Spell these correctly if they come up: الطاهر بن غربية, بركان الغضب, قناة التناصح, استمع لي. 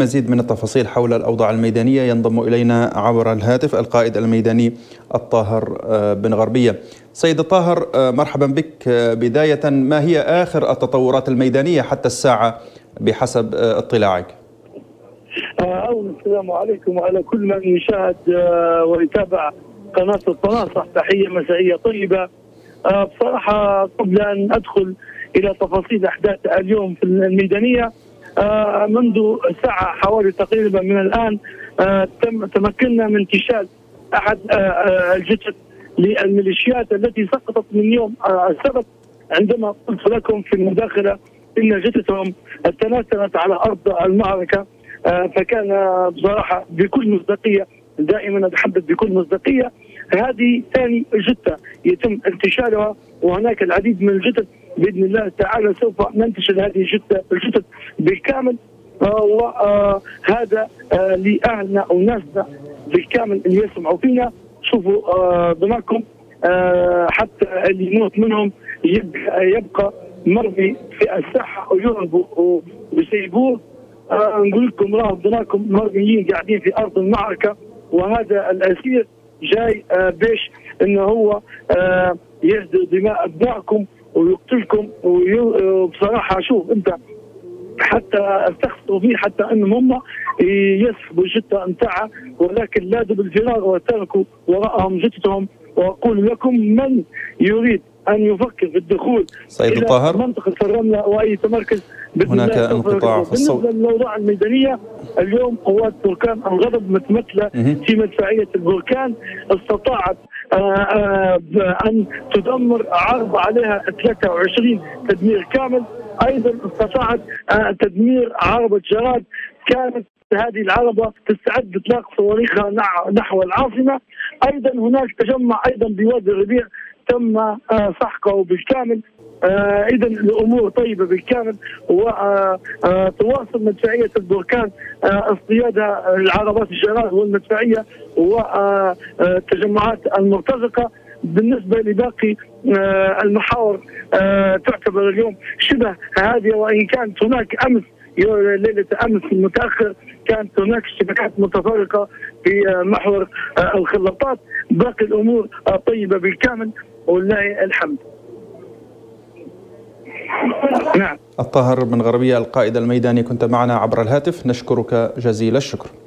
مزيد من التفاصيل حول الأوضاع الميدانية ينضم إلينا عبر الهاتف القائد الميداني الطاهر بن غربية. سيد الطاهر مرحبا بك. بداية ما هي آخر التطورات الميدانية حتى الساعة بحسب اطلاعك؟ السلام عليكم وعلى كل من يشاهد ويتابع قناة التناصح، تحية مسائية طيبة. بصراحة قبل أن أدخل إلى تفاصيل أحداث اليوم في الميدانية، منذ ساعة حوالي تقريبا من الآن تمكنا من انتشال أحد الجثث للميليشيات التي سقطت من يوم السبت، عندما قلت لكم في المداخلة إن جثثهم تناثرت على أرض المعركة. فكان بصراحة بكل مصداقية، دائما أتحدث بكل مصداقية، هذه ثاني جثة يتم انتشالها، وهناك العديد من الجثث باذن الله تعالى سوف ننتشر هذه الجثث بالكامل، وهذا لاهلنا او ناسنا بالكامل اللي يسمعوا فينا. شوفوا ضمكم حتى اللي يموت منهم يبقى مرمي في الساحه او يهربوا ويسيبوه. نقول لكم راه ضمكم مرميين قاعدين في ارض المعركه، وهذا الاسير جاي باش انه هو يسدي دماء ابنائكم ويقتلكم. وبصراحه شوف انت حتى استخدموا فيه حتى انهم هم يسحبوا الجثه نتاعها، ولكن لادوا بالفراغ وتركوا وراءهم جثتهم. واقول لكم من يريد ان يفكر بالدخول سيد الطاهر الى منطقه الرمله واي تمركز هناك انقطاع في الصوت. بالنسبه للاوضاع الميدانيه اليوم، قوات بركان الغضب متمثله في مدفعيه البركان، استطاعت أن تدمر عرض عليها 23 تدمير كامل. أيضا استطاعت تدمير عربة جراد، كانت هذه العربة تستعد لإطلاق صواريخها نحو العاصمة. أيضا هناك تجمع أيضا بوادي الربيع تم سحقه بالكامل. إذا الأمور طيبة بالكامل، وتواصل مدفعية البركان اصطيادها العربات الجراد والمدفعية والتجمعات المرتزقة. بالنسبة لباقي المحاور تعتبر اليوم شبه هادئة، وإن كانت هناك أمس ليلة أمس المتأخر كانت هناك اشتباكات متفرقة في محور الخلاطات. باقي الأمور طيبة بالكامل والله الحمد. نعم. الطاهر بن غربية القائد الميداني كنت معنا عبر الهاتف، نشكرك جزيل الشكر.